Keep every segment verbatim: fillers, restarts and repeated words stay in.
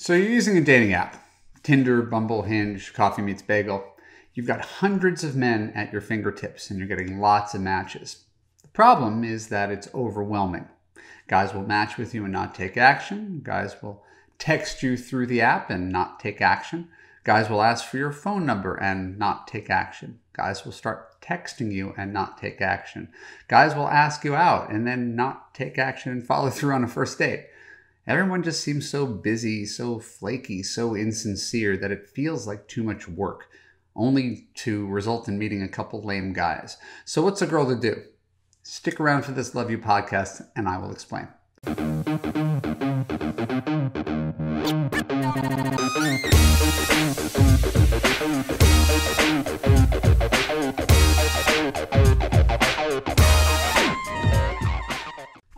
So you're using a dating app, Tinder, Bumble, Hinge, Coffee Meets Bagel. You've got hundreds of men at your fingertips and you're getting lots of matches. The problem is that it's overwhelming. Guys will match with you and not take action. Guys will text you through the app and not take action. Guys will ask for your phone number and not take action. Guys will start texting you and not take action. Guys will ask you out and then not take action and follow through on a first date. Everyone just seems so busy, so flaky, so insincere that it feels like too much work, only to result in meeting a couple lame guys. So what's a girl to do? Stick around for this Love U podcast and I will explain.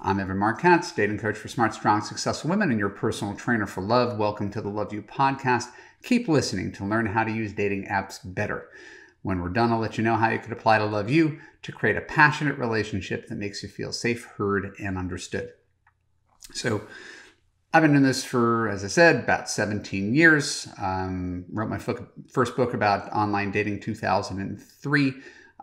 I'm Evan Marc Katz, dating coach for smart, strong, successful women and your personal trainer for love. Welcome to the Love U podcast. Keep listening to learn how to use dating apps better. When we're done, I'll let you know how you could apply to Love U to create a passionate relationship that makes you feel safe, heard, and understood. So I've been doing this for, as I said, about seventeen years. Um, wrote my first book about online dating in two thousand three.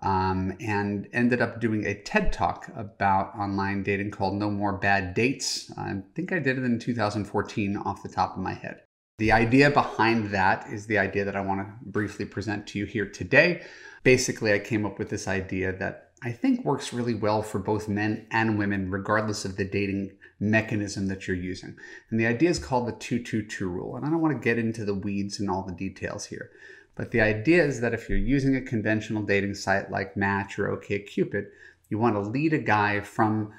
Um, and ended up doing a TED Talk about online dating called No More Bad Dates. I think I did it in two thousand fourteen off the top of my head. The idea behind that is the idea that I want to briefly present to you here today. Basically, I came up with this idea that I think works really well for both men and women, regardless of the dating mechanism that you're using. And the idea is called the two two two rule. And I don't want to get into the weeds and all the details here. But the idea is that if you're using a conventional dating site like Match or OkCupid, you want to lead a guy from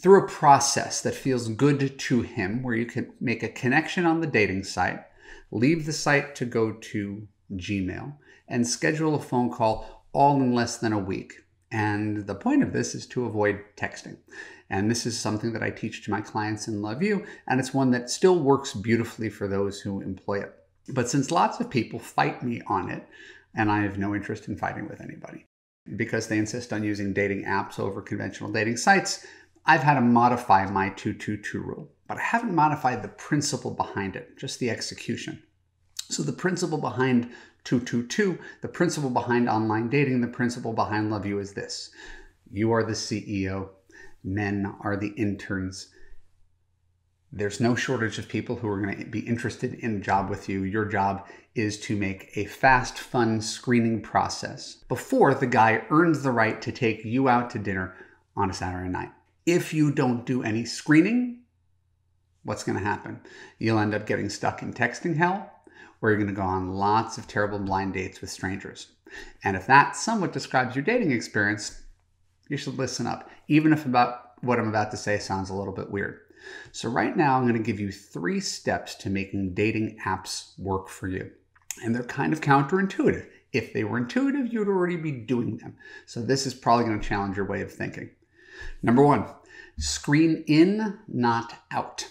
through a process that feels good to him, where you can make a connection on the dating site, leave the site to go to Gmail, and schedule a phone call all in less than a week. And the point of this is to avoid texting. And this is something that I teach to my clients in Love U, and it's one that still works beautifully for those who employ it. But since lots of people fight me on it, and I have no interest in fighting with anybody, because they insist on using dating apps over conventional dating sites, I've had to modify my two two two rule. But I haven't modified the principle behind it, just the execution. So the principle behind two two two, the principle behind online dating, the principle behind Love U is this. You are the C E O. Men are the interns. There's no shortage of people who are going to be interested in a job with you. Your job is to make a fast, fun screening process before the guy earns the right to take you out to dinner on a Saturday night. If you don't do any screening, what's going to happen? You'll end up getting stuck in texting hell, where you're going to go on lots of terrible blind dates with strangers. And if that somewhat describes your dating experience, you should listen up, even if about what I'm about to say sounds a little bit weird. So right now, I'm going to give you three steps to making dating apps work for you. And they're kind of counterintuitive. If they were intuitive, you'd already be doing them. So this is probably going to challenge your way of thinking. Number one, screen in, not out.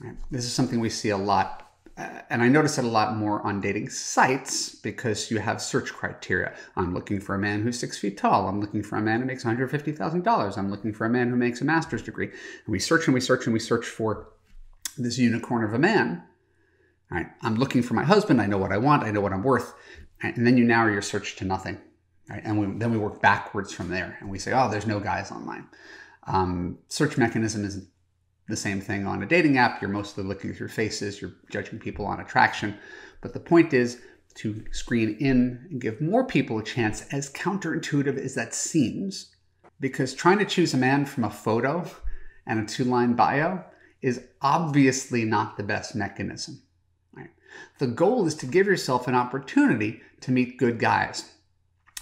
Right. This is something we see a lot. Uh, and I notice it a lot more on dating sites because you have search criteria. I'm looking for a man who's six feet tall. I'm looking for a man who makes one hundred fifty thousand dollars. I'm looking for a man who makes a master's degree. And we search and we search and we search for this unicorn of a man. All right, I'm looking for my husband. I know what I want. I know what I'm worth. Right, and then you narrow your search to nothing. Right, and we, then we work backwards from there. And we say, oh, there's no guys online. Um, search mechanism isn't the same thing on a dating app. You're mostly looking through faces, you're judging people on attraction. But the point is to screen in and give more people a chance, as counterintuitive as that seems, because trying to choose a man from a photo and a two-line bio is obviously not the best mechanism. Right? The goal is to give yourself an opportunity to meet good guys.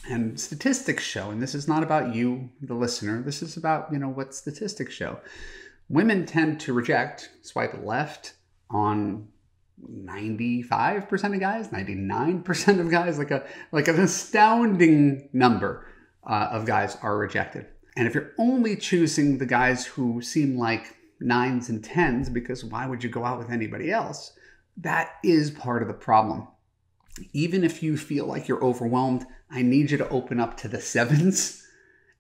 And statistics show, and this is not about you, the listener, this is about, you know, what statistics show. Women tend to reject, swipe left on ninety-five percent of guys, ninety-nine percent of guys, like a like an astounding number uh, of guys are rejected. And if you're only choosing the guys who seem like nines and tens, because why would you go out with anybody else? That is part of the problem. Even if you feel like you're overwhelmed, I need you to open up to the sevens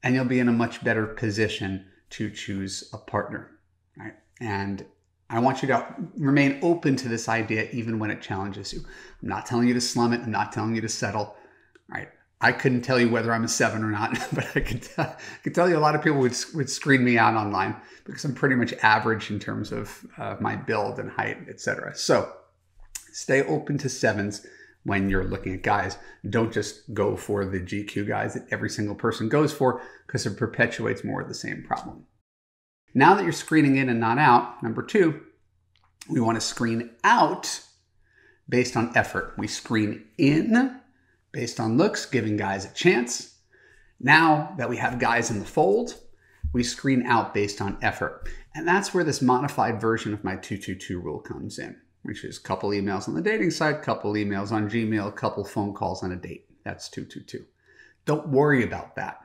and you'll be in a much better position to choose a partner. Right? And I want you to remain open to this idea even when it challenges you. I'm not telling you to slum it. I'm not telling you to settle. Right? I couldn't tell you whether I'm a seven or not, but I could, t- I could tell you a lot of people would, would screen me out online because I'm pretty much average in terms of uh, my build and height, et cetera. So stay open to sevens when you're looking at guys. Don't just go for the G Q guys that every single person goes for, because it perpetuates more of the same problem. Now that you're screening in and not out, number two, we want to screen out based on effort. We screen in based on looks, giving guys a chance. Now that we have guys in the fold, we screen out based on effort. And that's where this modified version of my two two two rule comes in, which is a couple emails on the dating site, couple emails on Gmail, a couple phone calls on a date. That's two two two. Don't worry about that,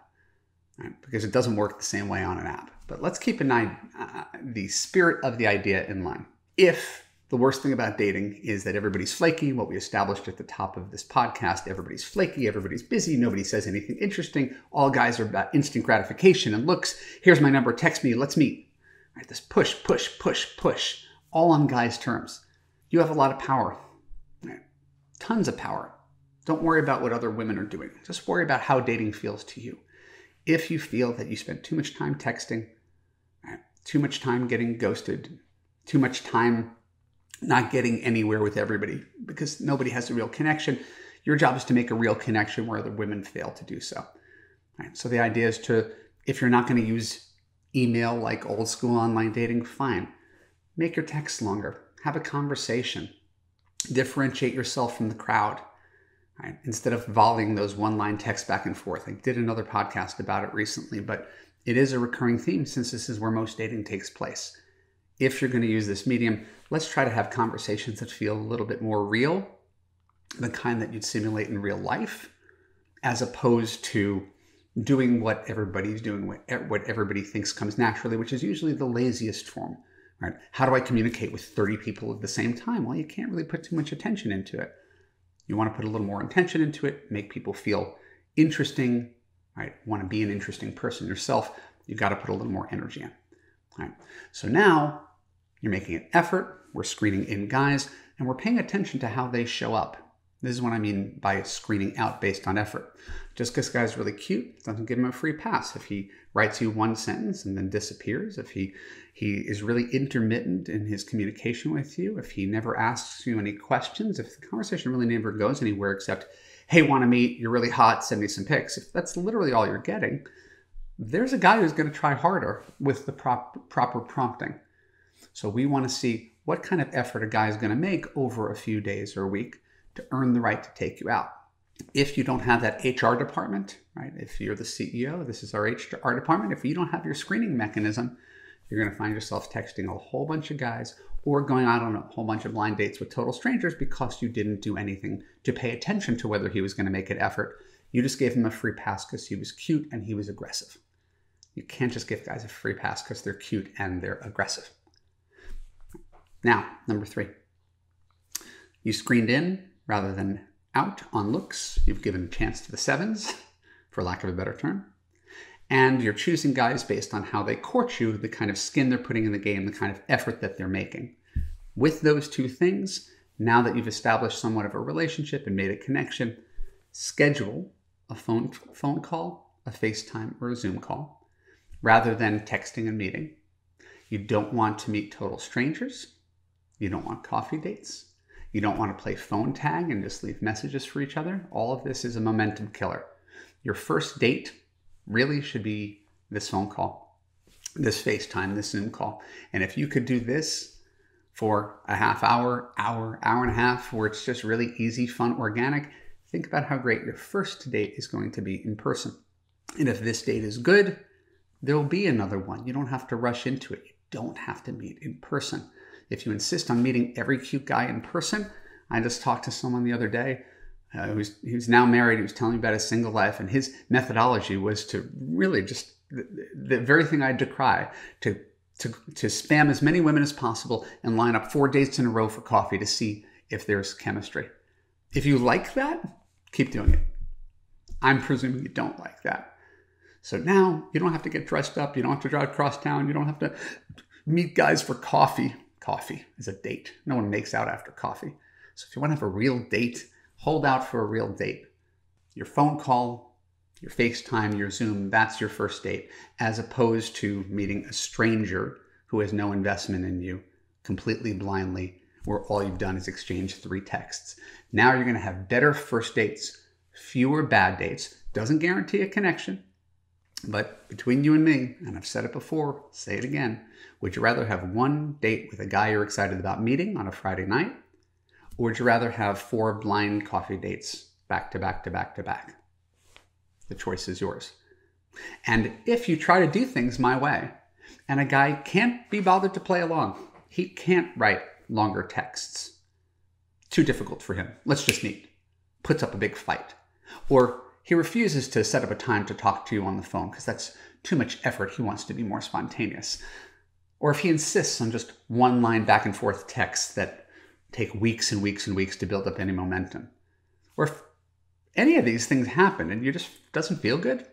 right? Because it doesn't work the same way on an app. But let's keep in mind uh, the spirit of the idea in mind. If the worst thing about dating is that everybody's flaky, what we established at the top of this podcast, everybody's flaky, everybody's busy, nobody says anything interesting, all guys are about instant gratification and looks, here's my number, text me, let's meet. All right, this push, push, push, push, all on guys' terms. You have a lot of power, right? Tons of power. Don't worry about what other women are doing. Just worry about how dating feels to you. If you feel that you spend too much time texting, too much time getting ghosted, too much time not getting anywhere with everybody because nobody has a real connection. Your job is to make a real connection where other women fail to do so. All right, so the idea is to, if you're not going to use email like old school online dating, fine. Make your texts longer. Have a conversation. Differentiate yourself from the crowd. All right, instead of volleying those one-line texts back and forth. I did another podcast about it recently, but it is a recurring theme since this is where most dating takes place. If you're going to use this medium, let's try to have conversations that feel a little bit more real, the kind that you'd simulate in real life, as opposed to doing what everybody's doing, what everybody thinks comes naturally, which is usually the laziest form. Right? How do I communicate with thirty people at the same time? Well, you can't really put too much attention into it. You want to put a little more intention into it, make people feel interesting, right? Want to be an interesting person yourself, you got to put a little more energy in. All right. So now you're making an effort, we're screening in guys, and we're paying attention to how they show up. This is what I mean by screening out based on effort. Just because a guy's really cute doesn't give him a free pass. If he writes you one sentence and then disappears, if he, he is really intermittent in his communication with you, if he never asks you any questions, if the conversation really never goes anywhere except, hey, want to meet, you're really hot, send me some pics. If that's literally all you're getting, there's a guy who's going to try harder with the prop, proper prompting. So we want to see what kind of effort a guy is going to make over a few days or a week to earn the right to take you out. If you don't have that H R department, right? If you're the C E O, this is our H R department. If you don't have your screening mechanism, you're going to find yourself texting a whole bunch of guys or going out on a whole bunch of blind dates with total strangers because you didn't do anything to pay attention to whether he was going to make an effort. You just gave him a free pass because he was cute and he was aggressive. You can't just give guys a free pass because they're cute and they're aggressive. Now, number three, you screened in rather than out on looks. You've given a chance to the sevens, for lack of a better term. And you're choosing guys based on how they court you, the kind of skin they're putting in the game, the kind of effort that they're making. With those two things, now that you've established somewhat of a relationship and made a connection, schedule a phone phone call, a FaceTime, or a Zoom call, rather than texting and meeting. You don't want to meet total strangers. You don't want coffee dates. You don't want to play phone tag and just leave messages for each other. All of this is a momentum killer. Your first date really should be this phone call, this FaceTime, this Zoom call. And if you could do this for a half hour, hour, hour and a half, where it's just really easy, fun, organic, think about how great your first date is going to be in person. And if this date is good, there'll be another one. You don't have to rush into it. You don't have to meet in person. If you insist on meeting every cute guy in person, I just talked to someone the other day Uh, who's, who's now married, who's telling me about his single life, and his methodology was to really just, the, the very thing I decry, to, to, to spam as many women as possible and line up four dates in a row for coffee to see if there's chemistry. If you like that, keep doing it. I'm presuming you don't like that. So now you don't have to get dressed up, you don't have to drive across town, you don't have to meet guys for coffee. Coffee is a date. No one makes out after coffee. So if you want to have a real date, hold out for a real date. Your phone call, your FaceTime, your Zoom, that's your first date, as opposed to meeting a stranger who has no investment in you, completely blindly, where all you've done is exchange three texts. Now you're going to have better first dates, fewer bad dates. Doesn't guarantee a connection, but between you and me, and I've said it before, say it again, would you rather have one date with a guy you're excited about meeting on a Friday night, or would you rather have four blind coffee dates back to back to back to back? The choice is yours. And if you try to do things my way, and a guy can't be bothered to play along, he can't write longer texts, too difficult for him, let's just meet, puts up a big fight, or he refuses to set up a time to talk to you on the phone because that's too much effort. He wants to be more spontaneous. Or if he insists on just one line back and forth texts that take weeks and weeks and weeks to build up any momentum. Or if any of these things happen and you just doesn't feel good,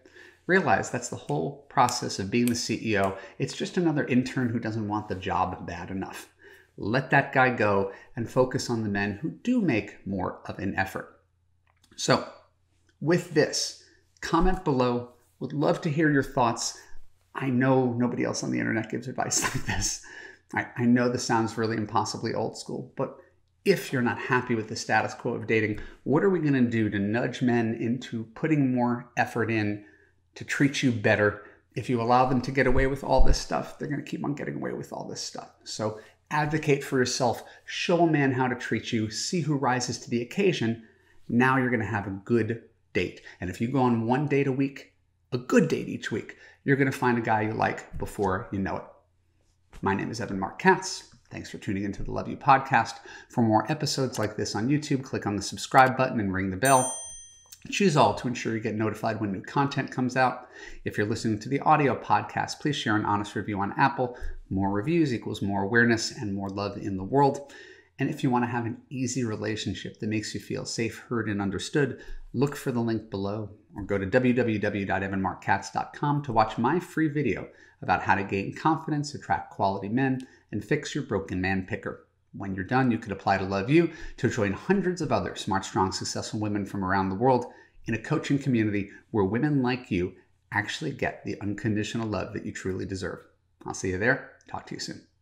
realize that's the whole process of being the C E O. It's just another intern who doesn't want the job bad enough. Let that guy go and focus on the men who do make more of an effort. So, with this, comment below. Would love to hear your thoughts. I know nobody else on the internet gives advice like this. I, I know this sounds really impossibly old school, but if you're not happy with the status quo of dating, what are we going to do to nudge men into putting more effort in to treat you better? If you allow them to get away with all this stuff, they're going to keep on getting away with all this stuff. So advocate for yourself. Show a man how to treat you. See who rises to the occasion. Now you're going to have a good date. And if you go on one date a week, a good date each week, you're going to find a guy you like before you know it. My name is Evan Marc Katz. Thanks for tuning into the Love U podcast. For more episodes like this on YouTube, click on the subscribe button and ring the bell. Choose all to ensure you get notified when new content comes out. If you're listening to the audio podcast, please share an honest review on Apple. More reviews equals more awareness and more love in the world. And if you want to have an easy relationship that makes you feel safe, heard, and understood, look for the link below or go to w w w dot evan marc katz dot com to watch my free video about how to gain confidence, attract quality men, and fix your broken man picker. When you're done, you could apply to Love U to join hundreds of other smart, strong, successful women from around the world in a coaching community where women like you actually get the unconditional love that you truly deserve. I'll see you there. Talk to you soon.